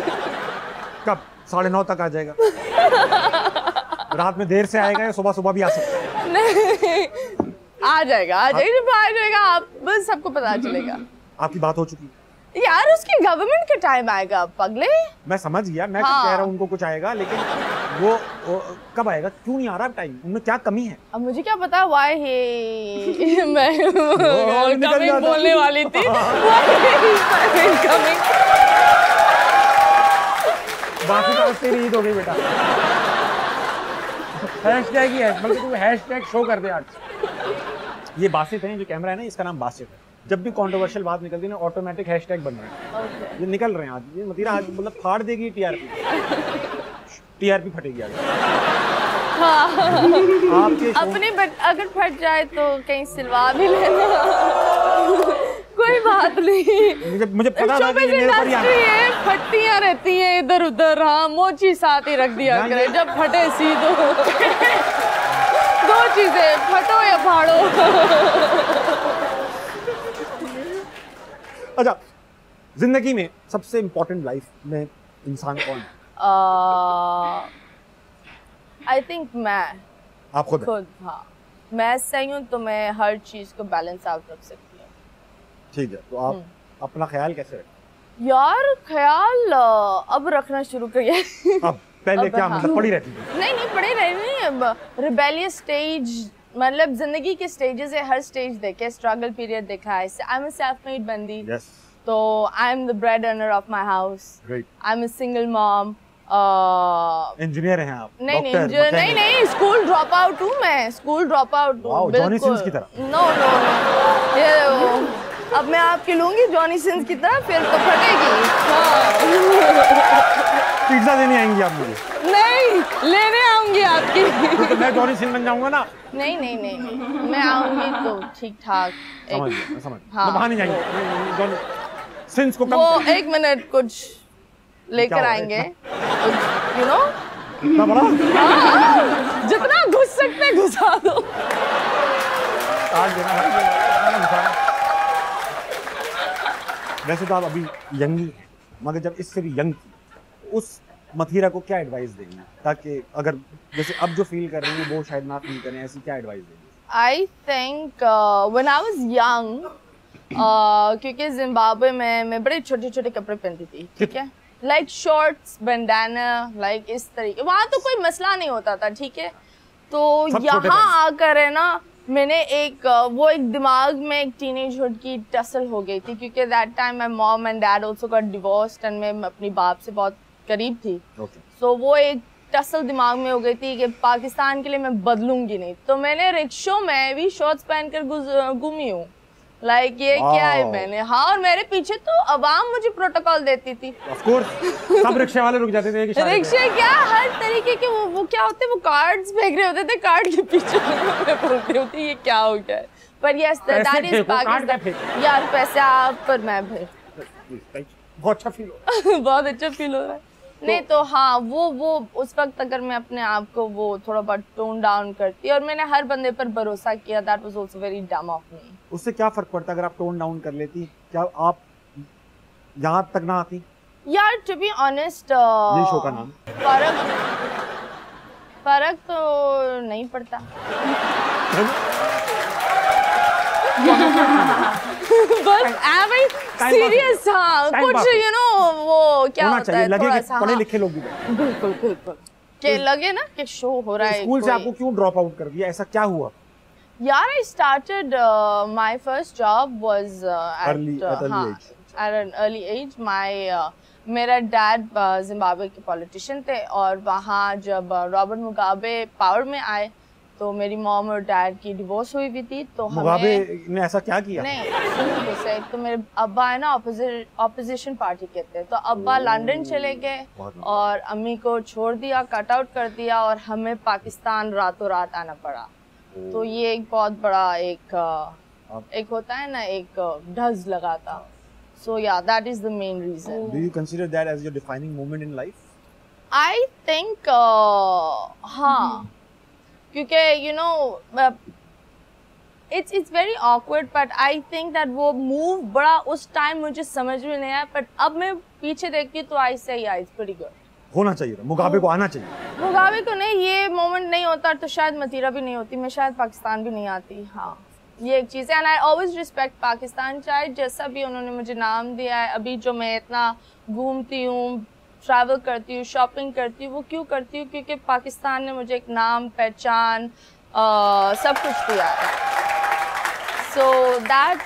कब? साढ़े नौ तक आ जाएगा। रात में देर से आएगा या सुबह सुबह भी आ सकता है? नहीं आ जाएगा आ जाएगा आ जाएगा, आप बस सबको पता चलेगा। आपकी बात हो चुकी है यार, उसकी गवर्नमेंट के टाइम आएगा पगले। मैं समझ गया, मैं हाँ। कह रहा हूँ उनको कुछ आएगा, लेकिन वो, वो कब आएगा? क्यों नहीं आ रहा टाइम? उनमें क्या कमी है? अब मुझे क्या पता। वाई हे मैं कमिंग बोलने वाली थी। बाकी तो तेरी ईद हो गई बेटा। हैशटैग ही है, बल्कि तुम हैशटैग शो कर दे आज। ये बासित है, जो कैमरा है ना इसका नाम बासित है। जब भी कंट्रोवर्शियल बात निकलती है ना ऑटोमेटिक हैशटैग बन रहा है, ये निकल रहे हैं आज। ये मथीरा आज मतलब फाड़ देगी टीआरपी, टीआरपी फटेगी आज। हाँ। आपके अपने बट अगर फट जाए तो कहीं सिलवा भी लेना। कोई बात नहीं, मुझे मुझे पता था कि मेरे पर ये फटतियाँ रहती हैं इधर उधर। हाँ, मोची साथ ही रख दिया करें, जब फटे सी दो दो चीजें, फटो या फाड़ो। अच्छा, जिंदगी में सबसे इम्पोर्टेंट लाइफ में इंसान कौन है? आई uh, थिंक मैं आप खुद खुद हाँ मैं सही हूँ तो मैं हर चीज को बैलेंस आउट रख सकती हूँ। ठीक है, तो आप अपना ख्याल कैसे रखते? यार ख्याल अब रखना शुरू करिए। अब पहले अब क्या हाँ। मतलब पड़ी रहती थी? नहीं नहीं पड़ी रहती अब। रिबेलियस स्टेज, मतलब जिंदगी के स्टेजेस है, हर स्टेज देखे, स्ट्रगल पीरियड देखा है। I am a self made बंदी, तो I am the bread earner of my house, I am a single mom. Engineer uh, हैं आप? नहीं नहीं नहीं नहीं नहीं स्कूल ड्रॉप आउट हूँ मैं, स्कूल ड्रॉप आउट हूँ बिल्कुल की तरह। नो नो नो ये अब मैं आपकी लूंगी जॉनी सिंस की तरह, फिर तो फटेगी। पिज्जा देने आएंगी आप मुझे? नहीं, लेने आऊंगी आपकी। तो मैं जॉनी सिंह बन जाऊंगा ना? नहीं नहीं नहीं, मैं आऊंगी तो ठीक ठाक। समझ एक मिनट कुछ लेकर आएंगे, you know? इतना बड़ा? आ, जितना घुस सकते घुसा दो। वैसे तो आप अभी यंग ही हैं, मगर जब इससे भी यंग थी उस मथीरा को क्या एडवाइस देंगे, ताकि अगर जैसे अब जो फील कर रही है वो शायद ना फील करें, ऐसी क्या एडवाइस देंगे? I think when I was young, क्योंकि जिम्बाब्वे में मैं बड़े छोटे छोटे कपड़े पहनती थी, ठीक है, लाइक शॉर्ट्स, बंडाना, लाइक इस तरीके। वहाँ तो कोई मसला नहीं होता था, ठीक है, तो यहाँ आकर है ना मैंने एक वो एक दिमाग में एक टीनेजहुड की टसल हो गई थी, क्योंकि that time my mom and dad also got divorced and मैं अपने बाप से बहुत करीब थी। सो okay. so, वो एक टसल दिमाग में हो गई थी कि पाकिस्तान के लिए मैं बदलूंगी नहीं, तो मैंने रिक्शों में भी शॉर्ट्स पहनकर घूमी हूँ, लाइक like, ये wow. क्या है मैंने। हाँ, और मेरे पीछे तो अवाम मुझे प्रोटोकॉल देती थी। Of course, सब रिक्शे वाले रुक जाते थे, रिक्शे क्या हर तरीके के वो वो क्या होते वो कार्ड्स फेंक रहे होते थे, कार्ड के पीछे बोलते होते ये क्या हो गया है। पर यस दैट इज पाकिस्तान यार, पैसे आप पर मैं भी बहुत अच्छा फील हो बहुत अच्छा फील हो रहा है। नहीं तो हाँ वो वो उस वक्त अगर मैं अपने आप को वो थोड़ा बहुत टोन डाउन करती, और मैंने हर बंदे पर भरोसा किया, that was also very dumb of me. उससे क्या फर्क पड़ता अगर आप टोन डाउन कर लेती, क्या आप यहाँ तक ना आती? यार टू बी ऑनेस्ट ये शो का नाम फर्क फर्क तो नहीं पड़ता। बस आई सीरियस हाँ कुछ यू नो वो क्या होता है थोड़ा सा पढ़े लिखे लोग भी बिल्कुल बिल्कुल के लगे ना कि शो हो रहा है। स्कूल से आपको क्यों ड्रॉप आउट कर दिया, ऐसा क्या हुआ? यार I started my first job was at an early age. My मेरा डैड जिम्बाब्वे के पॉलिटिशियन थे, और वहाँ जब रॉबर्ट मुगाबे पावर में आए तो मेरी मॉम और डैड की डिवोर्स हुई हुई थी, तो हमें ने ऐसा क्या किया? नहीं तो मेरे अब्बा है ना ऑपोजिशन पार्टी के थे, तो अब्बा लंदन चले गए और अम्मी को छोड़ दिया, कट आउट कर दिया, और हमें पाकिस्तान रातों रात आना पड़ा। तो ये एक बहुत बड़ा एक एक होता है ना एक ढज लगा था। So yeah that is the main reason. Do you consider that as your defining moment in life? I think हाँ, क्योंकि you know it's it's very awkward, but I think that वो मूव बड़ा उस टाइम मुझे समझ में नहीं आया, बट अब मैं पीछे देखती हूँ तो आई से आई इट्स वेरी गुड। होना चाहिए, मुगाबे को आना चाहिए। मुगाबे को नहीं, ये मोमेंट नहीं होता तो शायद मथीरा भी नहीं होती, मैं शायद पाकिस्तान भी नहीं आती। हाँ ये एक चीज़ है, and I always respect Pakistan, चाहे जैसा भी उन्होंने मुझे नाम दिया है। अभी जो मैं इतना घूमती हूँ, ट्रैवल करती हूँ, शॉपिंग करती हूँ, वो क्यों करती हूँ? क्योंकि पाकिस्तान ने मुझे एक नाम, पहचान, आ, सब कुछ दिया है। So that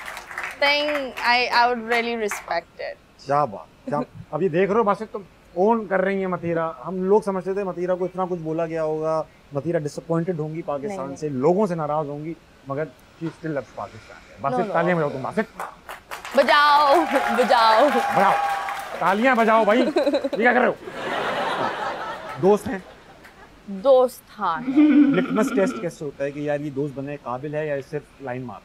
thing I I would really respect it. क्या बात, क्या अब ये देख रहे हो? बस तुम ओन कर रही है मथीरा। हम लोग समझते थे मथीरा को इतना कुछ बोला गया होगा, मथीरा डिसअपॉइंटेड होंगी पाकिस्तान से, लोगों से नाराज होंगी, मगर शी स्टिल लव्स पाकिस्तान। बस तालियां बजाओ, तुम बस बजाओ बजाओ बजाओ तालियां बजाओ भाई। क्या कर रहे हो? दोस्त हैं, दोस्त हाँ। लिटमस टेस्ट कैसे होता है कि यार ये दोस्त बनने काबिल है या सिर्फ लाइन मार?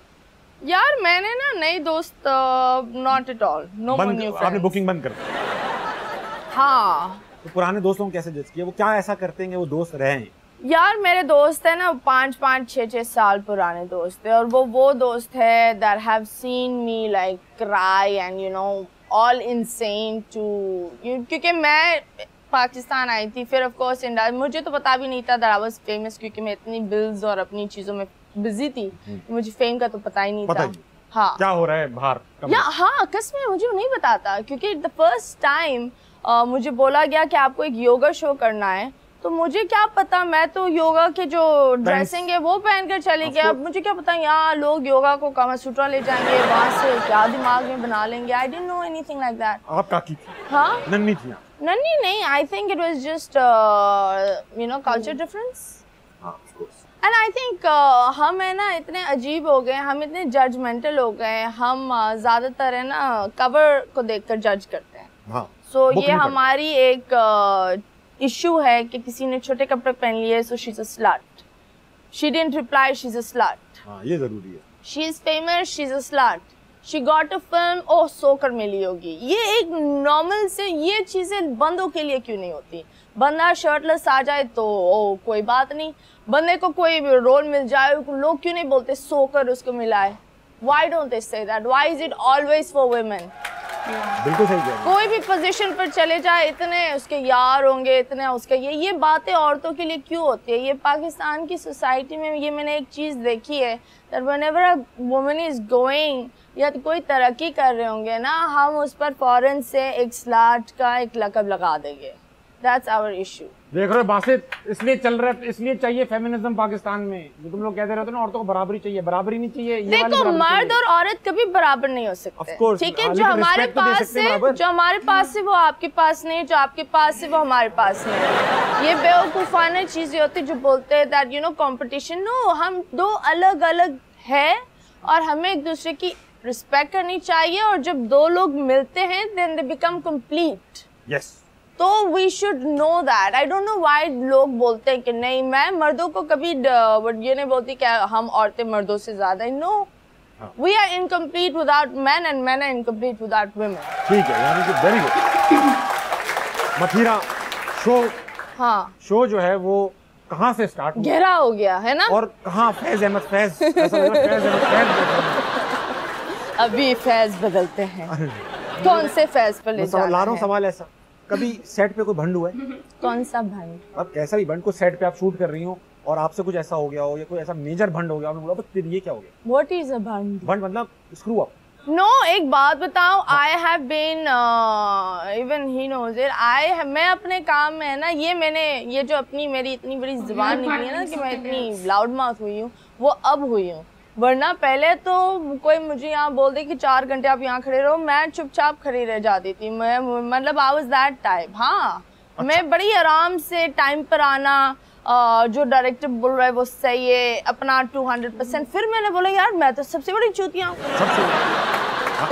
यार मैंने ना नई दोस्त not at all, no money friends. आपने बुकिंग बंद कर दी? हाँ। तो पुराने दोस्तों को कैसे जज किया? वो क्या ऐसा करते हैं कि वो दोस्त रहें? यार मेरे दोस्त है ना पाँच पाँच छः छः साल पुराने दोस्त है, और वो वो दोस्त है that have seen me like cry and you know all insane too, क्योंकि मैं पाकिस्तान आई थी, फिर ऑफ कोर्स इंडिया, मुझे तो पता भी नहीं था that I was famous क्योंकि मैं इतनी बिल्स और अपनी चीज़ों में बिजी थी, मुझे फेम का तो पता ही नहीं पता था। हाँ। क्या हो रहा है बाहर? हाँ कसम मुझे नहीं पता था, क्योंकि the first time uh, मुझे बोला गया कि आपको एक योगा शो करना है, तो मुझे क्या पता, मैं तो योगा के जो ड्रेसिंग है वो पहनकर चली गया। अब मुझे क्या पता यहाँ लोग योगा को कामासूत्रा ले जाएंगे, वहाँ से क्या दिमाग में बना लेंगे। I didn't know anything like that। आप काकी थी? हाँ? नन्नी थी? नन्नी नहीं, I think it was just uh, you know culture difference। हाँ, of course। And I think uh, हम है ना इतने अजीब हो गए, हम इतने जजमेंटल हो गए, हम uh, ज्यादातर है ना कवर को देखकर जज करते हैं। हाँ। So ये हमारी एक uh, इश्यू है कि किसी ने छोटे कपड़े पहन लिए, so she's a slut, she didn't reply, she's a slut। हाँ ये जरूरी है। She is famous, she's a slut, she got a film, oh सोकर मिली होगी। ये एक नॉर्मल से ये चीजें बंदों के लिए क्यों नहीं होती? बंदा शर्टलेस आ जाए तो ओ कोई बात नहीं, बंदे को कोई रोल मिल जाए लोग क्यों नहीं बोलते सोकर उसको मिलाए? Why don't they say that? Why is it always for women? बिल्कुल सही है। कोई भी पोजीशन पर चले जाए इतने उसके यार होंगे, इतने उसके ये ये बातें औरतों के लिए क्यों होती है? ये पाकिस्तान की सोसाइटी में ये मैंने एक चीज़ देखी है that whenever a woman is going या कोई तरक्की कर रहे होंगे ना, हम उस पर फॉरेन से एक स्लाट का एक लकब लगा देंगे। That's our issue। देख रहे हो बासित, इसलिए चल रहा है, इसलिए चाहिए फेमिनिज्म पाकिस्तान में, जो तुम लोग कहते रहते हो ना औरतों को बराबरी चाहिए, बराबरी नहीं चाहिए। ये देखो मर्द और औरत कभी बराबर नहीं हो सकते, ठीक है? जो हमारे पास से जो हमारे पास से वो आपके पास नहीं, जो आपके पास से वो हमारे पास नहीं। ये बेवकूफाना चीजें होती जो बोलते हैं that you know competition, no, हम दो अलग अलग है और हमें एक दूसरे की रिस्पेक्ट करनी चाहिए, और जब दो लोग मिलते हैं then they become complete. Yes, तो we should know that. I don't know why लोग बोलते हैं कि नहीं मैं मर्दों को कभी ये नहीं बोलती क्या हम औरतें मर्दों से ज्यादा। No, we are incomplete without man and man are incomplete without women. ठीक है, यानी कि वेरी गुड। मथीरा शो, हाँ शो जो है वो कहाँ से स्टार्ट हुआ? गहरा हो गया है ना, और कहाँ फैज अहमद फैज अभी फैज बदलते हैं, कौन से फैज पर ले जाते हैं? सवाल ऐसा कभी सेट पे कोई भंड हुआ है? कौन सा भंड? अब कैसा भी भंड, कोई सेट पे आप शूट कर रही हो और आपसे कुछ ऐसा हो गया हो या कोई ऐसा मेजर भंड हो गया, आपने बोला तेरे ये क्या हो गया? What is a भंड? भंड मतलब स्क्रू अप। नो, एक बात बताओ, I have been even he knows it, I मैं अपने काम में है ना, ये मैंने ये जो अपनी मेरी इतनी बड़ी जुबान निकली है ना कि मैं इतनी लाउड माउथ हुई हूँ, वो अब हुई हूँ, वरना पहले तो कोई मुझे यहाँ बोल दे कि चार घंटे आप यहाँ खड़े रहो, मैं चुपचाप खड़ी रह जाती थी। मैं मतलब आई वाज दैट टाइप। हाँ, अच्छा। मैं बड़ी आराम से टाइम पर आना, आ, जो डायरेक्टर बोल रहा है वो सही है, अपना टू हंड्रेड परसेंट। फिर मैंने बोला यार मैं तो सबसे बड़ी चूतिया हूँ,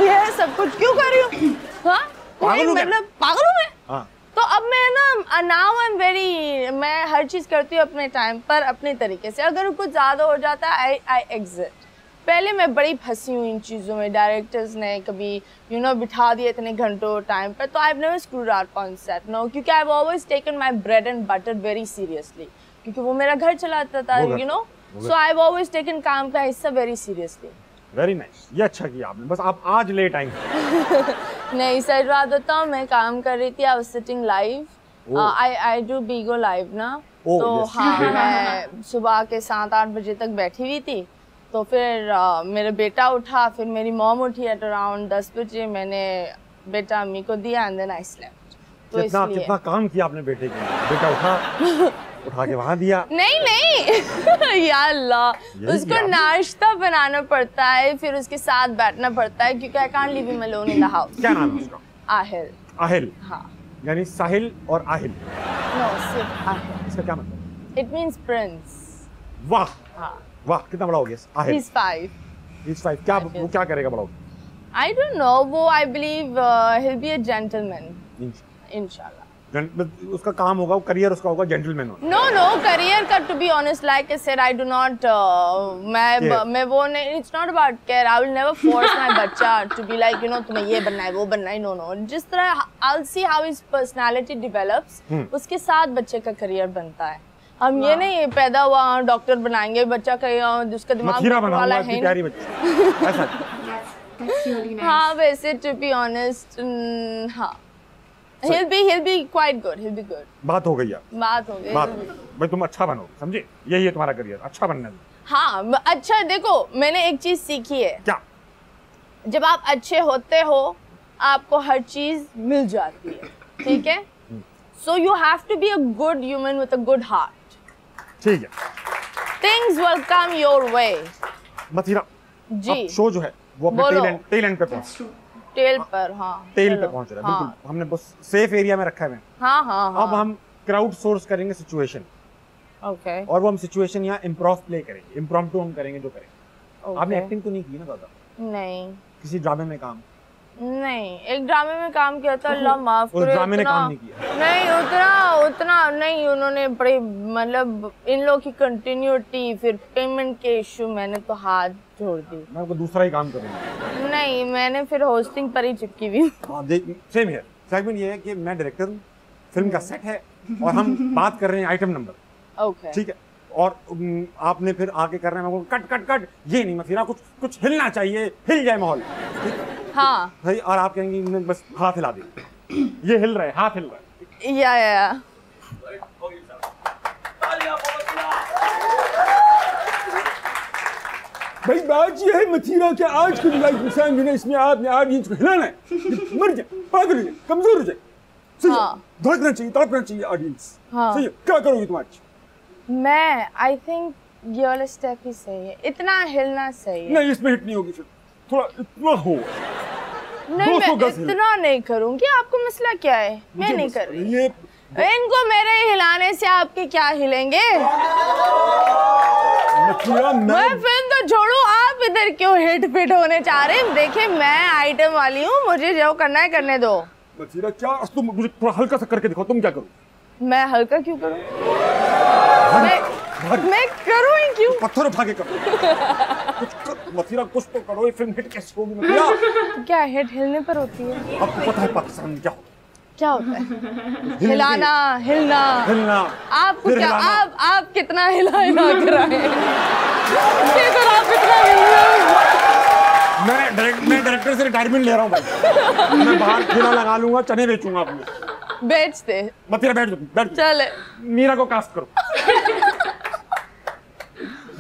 ये सब कुछ क्यों कर रही हूँ? हाँ, मतलब पागल हूँ मैं तो। अब मैं ना नाउ आई एम वेरी, मैं हर चीज़ करती हूँ अपने टाइम पर, अपने तरीके से। अगर कुछ ज़्यादा हो जाता है आई आई एग्जिट। पहले मैं बड़ी फंसी हूँ इन चीज़ों में, डायरेक्टर्स ने कभी यू नो बिठा दिया इतने घंटों टाइम पर, तो I have never screwed up on set, no, क्योंकि I have always taken my bread and butter very seriously, क्योंकि वो मेरा घर चलाता था, you know, so I have always taken काम का हिस्सा वेरी सीरियसली। वेरी नाइस, ये अच्छा किया आपने, बस आप आज लेट आई। नहीं सही बात बताऊँ, मैं काम कर रही थी, I was sitting live, I I do Bigo live ना, oh, तो yes, हाँ yes. मैं सुबह के सात आठ बजे तक बैठी हुई थी, तो फिर uh, मेरा बेटा उठा, फिर मेरी मॉम उठी एट अराउंड दस बजे, मैंने बेटा अम्मी को दिया एंड देन आई स्लेप्ट। तो कितना कितना काम किया आपने बेटे के लिए? बेटा उठा उठा के वहाँ दिया? नहीं नहीं या अल्लाह, उसको नाश्ता बनाना पड़ता है, फिर उसके साथ बैठना पड़ता है, क्योंकि I can't live him alone in the house. क्या नाम है उसका? आहिल। आहिल, हाँ। यानी साहिल और आहिल। No, सिर्फ इसका क्या मतलब? It means prince। वाह वाह कितना बड़ा हो गया Aahil. He's five। He's five। क्या वो क्या करेगा बड़ा होकर? I don't know। वो I believe uh, he'll be a gentleman। इंशाल्लाह। उसका काम होगा, करियर उसका होगा जेंटलमैन होगा। नो नो करियर का to be honest like I said I do not मैं मैं वो नहीं it's not about care I will never force my बच्चा to be like you know तुम्हें ये बनना है वो बनना है नो नो जिस तरह I will see how his personality develops उसके साथ बच्चे का करियर बनता है। हम ये नहीं पैदा हुआ डॉक्टर बनाएंगे बच्चा का उसका दिमाग वाला है। हाँ वैसे टू बी ऑनेस्ट हाँ He'll be, he'll be quite good, he'll be good। बात हो गई यार। बात हो गई। बात हो गई। भाई तुम अच्छा बनो, समझे? यही है तुम्हारा करियर, अच्छा बनना है। हाँ, अच्छा देखो मैंने एक चीज सीखी है। क्या? जब आप अच्छे होते हो, आपको हर चीज मिल जाती है, ठीक है? So you have to be a good human with a good heart। ठीक है। Things will come your way। Mathira. Ji. Show जो है, वो अपने टेल एंड पे पहुंच। टेल पर हाँ टेल पे पहुंच रहा है। हाँ, बिल्कुल हमने बस सेफ एरिया में रखा है। हाँ, हाँ, हाँ। अब हम क्राउड सोर्स करेंगे सिचुएशन okay। और वो हम सिचुएशन यहाँ इम्प्रोव प्ले करेंगे इम्प्रोम्प्टू हम करेंगे जो करेंगे okay। आपने एक्टिंग तो नहीं की ना दादा? नहीं। किसी ड्रामे में काम? नहीं एक ड्रामे में काम किया था अल्लाह माफ करे। उस ड्रामे ने काम नहीं किया? नहीं उतना उतना नहीं उन्होंने बड़े मतलब इन लोगों की कंटिन्यूटी फिर पेमेंट के इशू मैंने तो हाथ छोड़ दी। मैं आपको दूसरा ही काम करूँगा। नहीं मैंने फिर होस्टिंग पर ही चिपकी हुई। सेम है सेगमेंट ये है कि मैं डायरेक्टर हूँ फिल्म का सेट है और हम बात कर रहे हैं आइटम नंबर ओके ठीक है और आपने फिर आगे कर रहे हैं मैं कट कट कट ये नहीं मथीरा कुछ कुछ हिलना चाहिए हिल जाए माहौल हाँ भाई और आप कहेंगे बस हाथ हिला दे ये हिल रहा है हाथ हिल रहा है या या भाई बात ये है मथीरा के आज की लाइफ हुसैन बिना इसमें आपने आप ये इसको हिलाना है मर जाए पागल हो जाए कमजोर हो जाए सही धड़कना चाहिए तड़पना चाहिए ऑडियंस सही क्या करोगी तुम आज? मैं आई थिंक ये वाला स्टेप ही सही है इतना हिलना सही है। नहीं इसमें हिट नहीं होगी फिर थोड़ा इतना हो नहीं मैं इतना नहीं करूँगी। आपको मसला क्या है? मैं नहीं कर रही इनको मेरे हिलाने से आपके क्या हिलेंगे मैं, मैं फिल्म तो छोड़ू आप इधर क्यों हिट फिट होने चाह रहे हैं? देखिए मैं आइटम वाली हूँ मुझे जो करना है करने दो। मथीरा क्या तुम मुझे थोड़ा हल्का सा करके दिखाओ तुम क्या करो? मैं हल्का क्यों करूँ मैं, मैं करूँ ही क्यों पत्थर उठा के करो मथीरा कुछ तो करो ये फिल्म हिट कैसे होगी मथीरा? क्या हिट हिलने पर होती है? आपको पता है पाकिस्तान में क्या क्या होता है हिलाना हिलना हिलना आप क्या आप आप कितना हिलाए ना कराए मैं डायरेक्ट मैं डायरेक्टर से रिटायरमेंट ले रहा हूँ भाई मैं बाहर ठेला लगा लूंगा चने बेचूंगा आपको बेच दे मथीरा बैठ बैठ चल मीरा को कास्ट करो।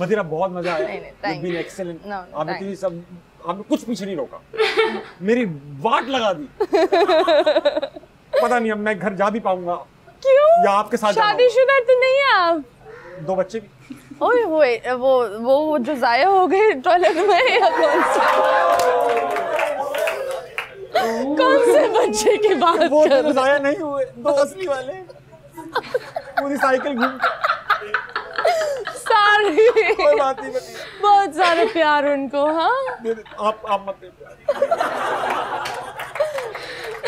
मथीरा बहुत मजा आया बीन एक्सेलेंट आपने सब आपने कुछ पीछे नहीं रोका मेरी वाट लगा दी पता नहीं अब मैं घर जा भी पाऊंगा क्यों या आपके साथ शादीशुदा तो नहीं है आप? दो बच्चे भी ओए होए वो वो वो जो जाया हो गए टॉयलेट में या कौन से कौन से बच्चे की बात कर वो तो जाया नहीं हुए दो असली वाले पूरी साइकिल घूम सारी कोई बात नहीं बहुत सारे प्यार उनको। हाँ आप आप मत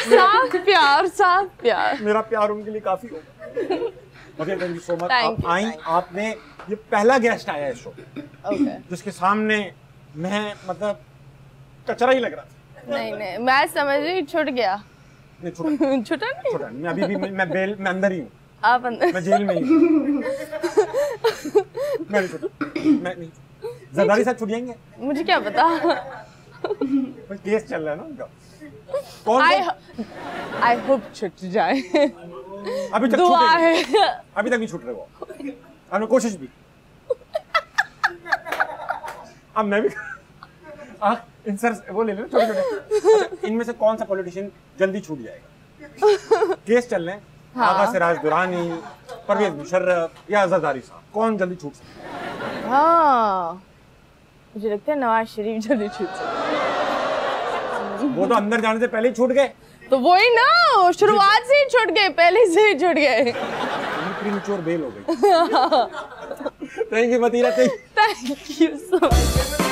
साफ प्यार साफ प्यार मेरा प्यार उनके लिए काफी होगा। Mathira thank you so much आप आई आपने ये पहला गेस्ट आया है शो okay। जिसके सामने मैं मतलब कचरा ही लग रहा था। नहीं नहीं मैं समझ रही छूट गया नहीं छूटा छूटा नहीं छूटा मैं अभी भी मैं बेल मैं अंदर ही हूँ आप अंदर मैं जेल में ही हूँ मैं नहीं छूटा मैं नहीं जरदारी साहब छूट जाएंगे मुझे क्या पता केस चल रहा है ना उनका कौन आई होप छूट जाए अभी तक दुआ है अभी तक नहीं छूट रहे वो हमने कोशिश भी अब मैं भी आ, इन सर वो ले लेना छोटे छोटे इनमें से कौन सा पॉलिटिशियन जल्दी छूट जाएगा? केस चल रहे हैं हाँ। आगा सिराज दुरानी परवेज मुशर्रफ या जरदारी साहब कौन जल्दी छूट सकता? हाँ मुझे लगता है नवाज शरीफ जल्दी छूट सकते वो तो अंदर जाने से पहले ही छूट गए तो वही ना, शुरुआत से ही छुट गए, पहले से ही छुट गए। प्रीमैच्योर बेल हो गई। Thank you Mathira, thank you so much.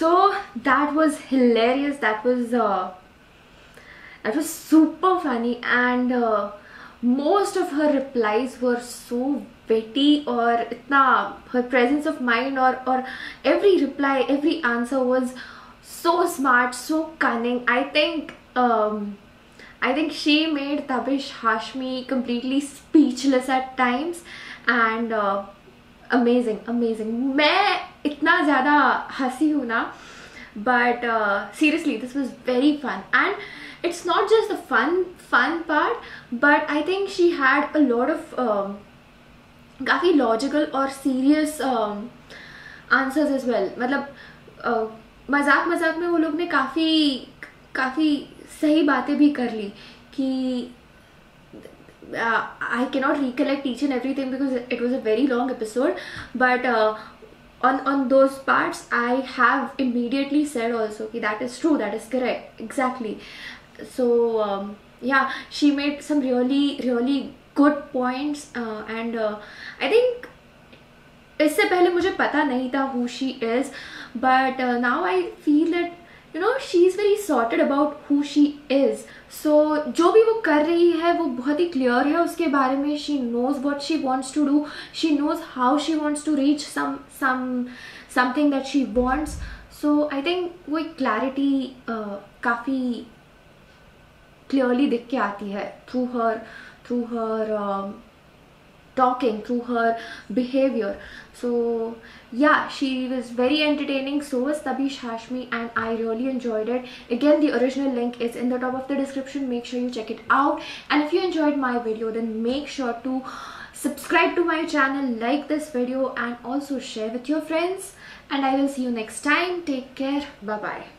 So that was hilarious. That was uh, that was super funny, and uh, most of her replies were so witty. Or itna her presence of mind, or or every reply, every answer was so smart, so cunning. I think um, I think she made Tabish Hashmi completely speechless at times, and uh, amazing, amazing. मैं इतना ज़्यादा हंसी हूँ ना, but uh, seriously this was very fun, and it's not just the fun fun part, but I think she had a lot of um, काफ़ी logical और serious um, answers as well. मतलब uh, मजाक मजाक में वो लोग ने काफ़ी काफ़ी सही बातें भी कर ली कि uh, I cannot recollect each and everything because it was a very long episode, but uh, on on those parts I have immediately said also ki that is true, that is correct, exactly. So um, yeah, she made some really really good points, uh, and uh, I think इससे पहले मुझे पता नहीं था who she is, but uh, now I feel that you know she is very sorted about who she is. So जो भी वो कर रही है वो बहुत ही क्लियर है उसके बारे में. she knows what she wants to do, she knows how she wants to reach some some something that she wants. So I think वो एक क्लैरिटी uh, काफ़ी क्लियरली दिख के आती है through her through her um, talking, through her behavior. So yeah, she was very entertaining. So was Tabish Hashmi, and I really enjoyed it. Again, the original link is in the top of the description. Make sure you check it out. And if you enjoyed my video, then make sure to subscribe to my channel, like this video, and also share with your friends. And I will see you next time. Take care. Bye bye.